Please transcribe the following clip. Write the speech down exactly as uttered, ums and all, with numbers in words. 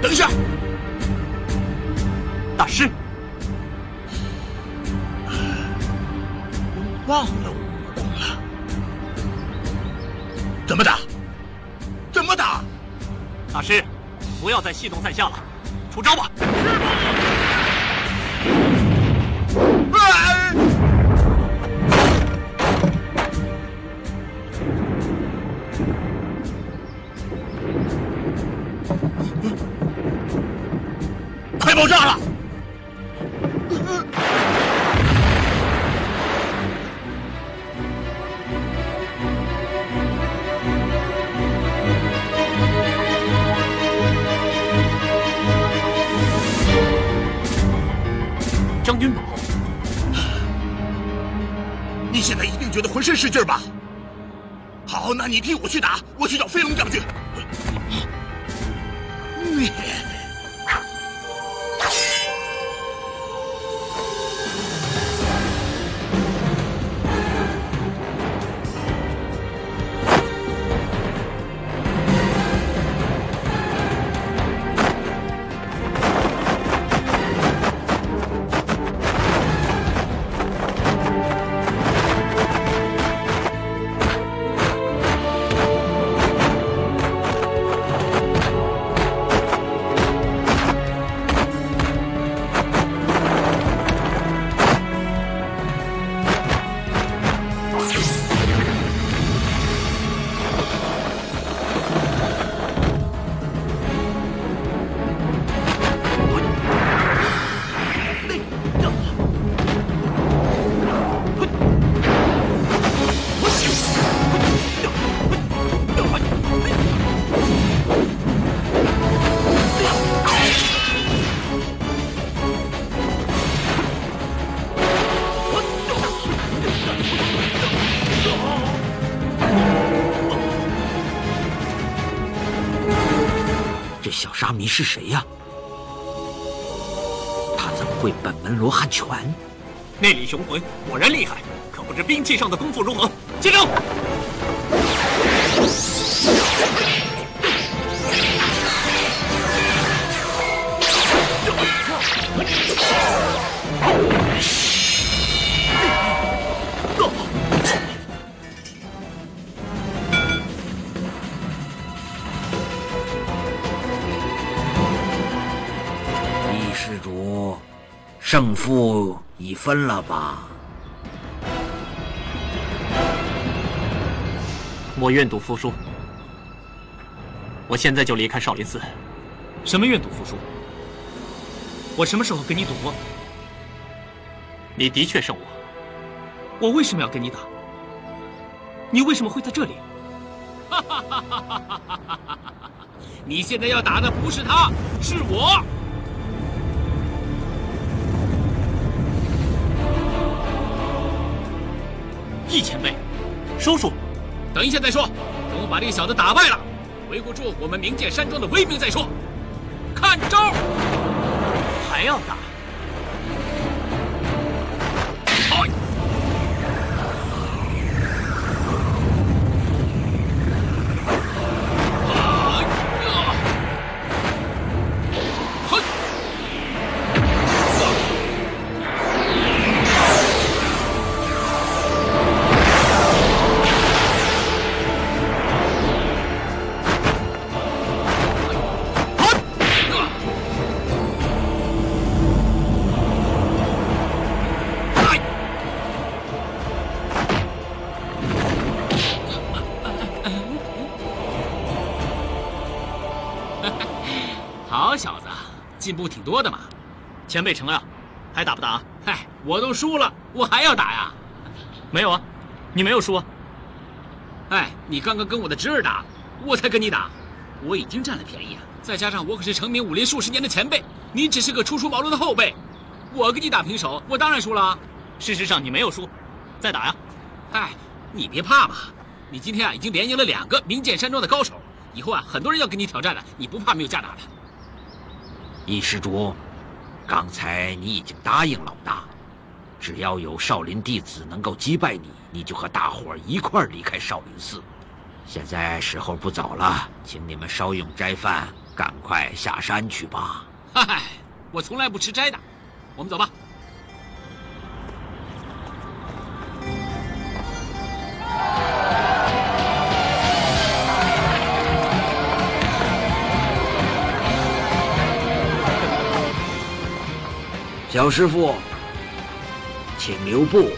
等一下，大师，忘了武功了，怎么打？怎么打？大师，不要再戏弄在下了，出招吧！ 爆炸了！将军宝，你现在一定觉得浑身是劲儿吧？好，那你替我去打，我去找飞龙将军。你。 沙弥是谁呀、啊？他怎么会本门罗汉拳？内力雄浑，果然厉害，可不知兵器上的功夫如何？接招！ 胜负已分了吧？我愿赌服输。我现在就离开少林寺。什么愿赌服输？我什么时候跟你赌过？你的确胜我。我为什么要跟你打？你为什么会在这里？哈哈哈哈哈哈！你现在要打的不是他，是我。 易前辈，收手！等一下再说，等我把这个小子打败了，维护住我们冥界山庄的威名再说。看招！还要打？哎！嘿！ 进步挺多的嘛，前辈承让，还打不打？嗨，我都输了，我还要打呀？没有啊，你没有输啊。哎，你刚刚跟我的侄儿打，我才跟你打，我已经占了便宜啊！再加上我可是成名武林数十年的前辈，你只是个初出茅庐的后辈，我跟你打平手，我当然输了啊。事实上你没有输，再打呀！哎，你别怕嘛，你今天啊已经连赢了两个名剑山庄的高手，以后啊很多人要跟你挑战的，你不怕没有架打的。 易施主，刚才你已经答应老大，只要有少林弟子能够击败你，你就和大伙儿一块儿离开少林寺。现在时候不早了，请你们稍用斋饭，赶快下山去吧。嗨，我从来不吃斋的。我们走吧。 小师傅，请留步。